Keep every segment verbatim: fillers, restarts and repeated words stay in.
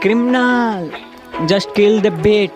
Criminal, just kill the beat.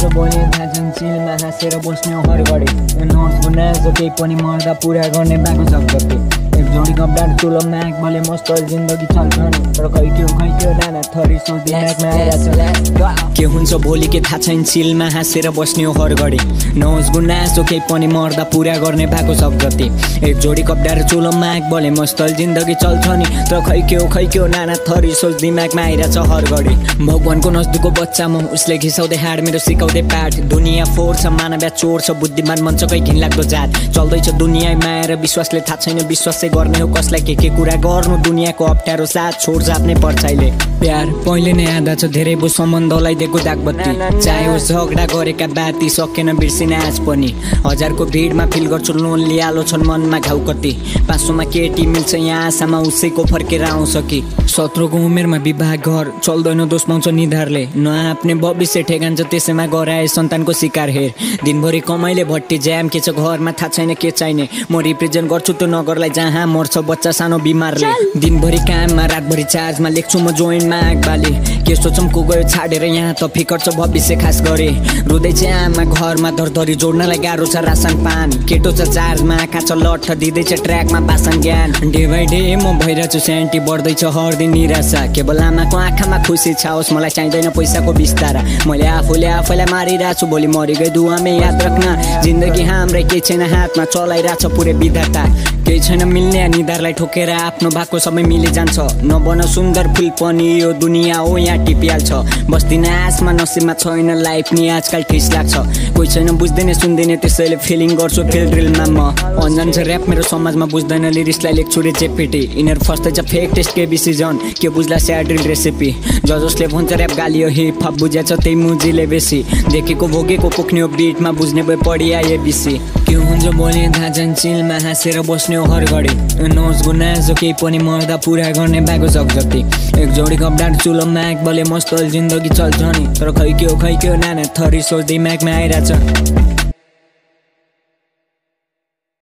जो बोले agency नहाँसेर बस्ने हरगढी नर्स गुना जो केही पनि मर्दा पुरा गर्ने बाको शब्द एक जोडी गब्डार चुलो म्याक भले मस्त जिन्दगी चल्छ तर कहि के खै के नाना थरी सोधि म्याकमा आइरा छ के हुन्छ भोलि के थाहा छैन सिलमा हाँसेर बस्ने हरगढी नर्स गुना जो केही पनि मर्दा पुरा गर्ने बाको शब्द एक जोडी गब्डार चुलो म्याक भले मस्त जिन्दगी चल्छ नि तर खै के खै के नाना थरी सोधि म्याकमा आइरा छ हरगढी भगवानको नजदीको बच्चा म उसले घिसाउँदै हाड मेरो सिक दे पाठ दुनिया फोर छ मानव चोर छ बुद्धिमान मन्छकै घिनलाग्दो जात चल्दैछ दुनियाँ माया र विश्वासले थाहा छैन विश्वासै गर्ने हो कसलाई के के कुरा गर्नु दुनियाँको अप्ठ्यारो साथ छोड जाप्ने पर्छ अहिले प्यार पहिले नै आधा छ धेरै बो सम्बन्धलाई दिएको दागबत्ती चाह्यो झगडा गरेका बाती सकेन बिर्सिन आज पनि हजारको भिडमा फिल गर्छु लोनली आलो छन् मनमा घाउ कति पाँच सौमा केटी मिल्छ यहाँ आशामा उसैको फर्केर आउँछ कि सत्रको उमेरमा विवाह घर चल्दैन दोष पाउँछ निधारले नआफ्ने भविष्य ठेगान छ त्यसैमा गराए सन्तानको शिकार हेर दिनभरि कमाइले भट्टी ज्याम के छ घरमा थाहा छैन के चाहिने म रिप्रेजेन्ट गर्छु त्यो नगरलाई जहाँ मर्छ बच्चा सानो बिमारले दिनभरि काममा रातभरि चार्जमा लेख्छु म जोइन्टमा आग बाली के सोचौँ को गयो छाडेर यहाँ त फिकर छ भविष्य खास गरे रुँदैछ आमा घरमा धरधरी जोड्नलाई गाह्रो छ रासन पान केटो छ चार्जमा आँखा छ लट्ठ दिँदैछ ट्र्याकमा बासन ज्ञान डे बाई डे म भइरहेछु सेन्टी बढ्दैछ हर दिन निराशा केवल आमाको आँखामा खुसी छाओस् मलाई चाहिँदैन पैसाको बिस्तारा मैले आफूले आफै मारिरहेछु भोलि मरिगयो दुवामै याद राख्न जिन्दगी हाम्रै केही छैन हातमा चलाइरहेछ पुरै विधाता केही छैन मिल्ने निधारलाई ठोकेर आफ्नो भागको सबै मिलिजान्छ नबन सुन्दर फुल पनि यो दुनियाँ हो यहाँ टिपिहाल्छ बस्दिन आसमा नसिबमा छैन लाइफ नि आजकल ठिस लाग्छ कोही छैन बुझ्दैन सुन्दैन त्यसैले फिलिङ गर्छु फिल्ड ड्रिलमा म अन्जान छ ऱ्याप मेरो समाजमा बुझ्दैन लिरिक्सलाई लेख्छु रे चेपेटी इनर फर्स्ट छ फेक टेस्ट के बिसिजन के बुझ्ला स्या ड्रिल रेसिपी ज जसले भन्छ ऱ्याप गाली हो हिप हप बुझेछ त्यही मुजीले बेसी देखेको भोगेको पुग्ने बिटमा बुझ्ने भए पढी आएबिसी के हुन्छ बोले थाहा छैन चिलमा हाँसेर बस्ने हरगढी नर्स गुनासो केही पनि मर्दा पुरा गर्ने बाको जगजति एक जोडी गब्डार चुलो म्याक भले मस्त जिन्दगी चल्छ नि तर खै के हो खै के हो नाना थरी सोच्दै म्याकमा आइरा छ।